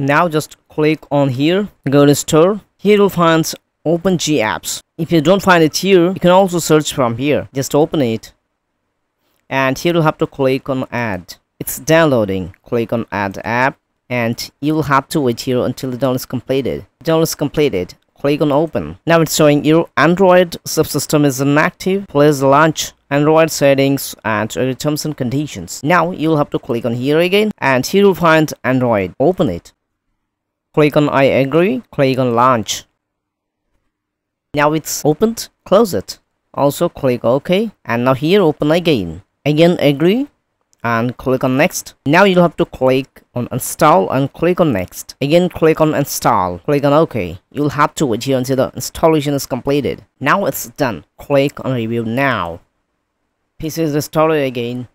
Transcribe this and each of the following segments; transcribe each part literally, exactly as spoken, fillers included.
Now just click on here, go to store. Here you'll find OpenG apps. If you don't find it here, you can also search from here. Just open it, and here you'll have to click on add. It's downloading. Click on add app, and you'll have to wait here until the download is completed. Download is completed. Click on open. Now it's showing your Android subsystem is inactive. Please launch Android settings and terms and conditions. Now you'll have to click on here again, and here you'll find Android. Open it. Click on I agree. Click on launch. Now it's opened. Close it. Also click OK, and now here open again. Again agree, and click on next. Now you'll have to click on install and click on next. Again click on install. Click on OK. You'll have to wait here until the installation is completed. Now it's done. Click on review now. P C is restored again.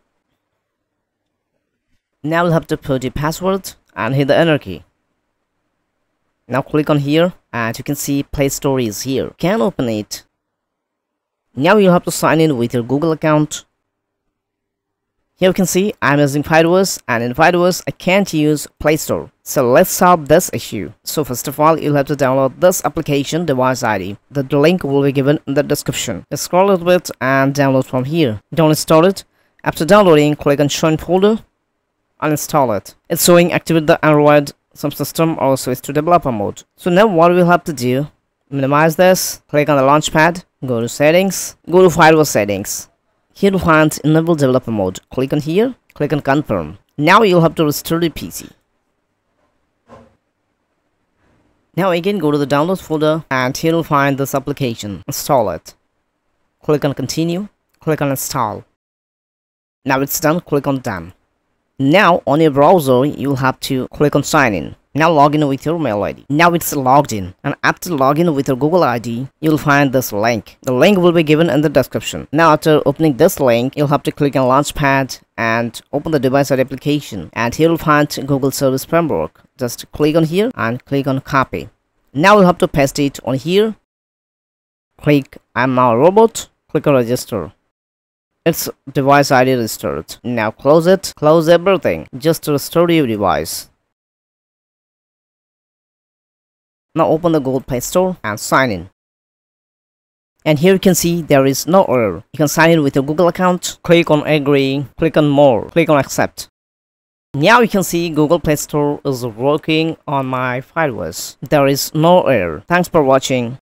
Now you'll have to put your password and hit the enter key. Now click on here, and you can see Play Store is here. You can open it. Now you'll have to sign in with your Google account. Here you can see I'm using FireWorks, and in FireWorks I can't use Play Store. So let's solve this issue. So first of all, you'll have to download this application Device I D. The link will be given in the description. Just scroll a little bit and download from here. Don't install it. After downloading, click on Show in Folder and install it. It's showing activate the Android subsystem or switch to developer mode. So now what we'll have to do, minimize this, click on the launchpad, go to settings, go to FireWorks settings. Here you find enable developer mode. Click on here, click on confirm. Now you'll have to restore the P C. Now again go to the downloads folder, and here you'll find this application. Install it. Click on continue, click on install. Now it's done, click on done. Now on your browser you'll have to click on sign in. Now log in with your mail I D. Now it's logged in, and after logging with your Google I D, you'll find this link. The link will be given in the description. Now after opening this link, you'll have to click on Launchpad and open the Device I D application, and here you'll find Google Service Framework. Just click on here and click on copy. Now you'll have to paste it on here. Click I'm now a robot. Click on register. It's Device I D restored. Now close it. Close everything. Just restore your device. Now open the Google Play Store and sign in. And here you can see there is no error. You can sign in with your Google account. Click on agree, click on more, click on accept. Now you can see Google Play Store is working on my FireWorks. There is no error. Thanks for watching.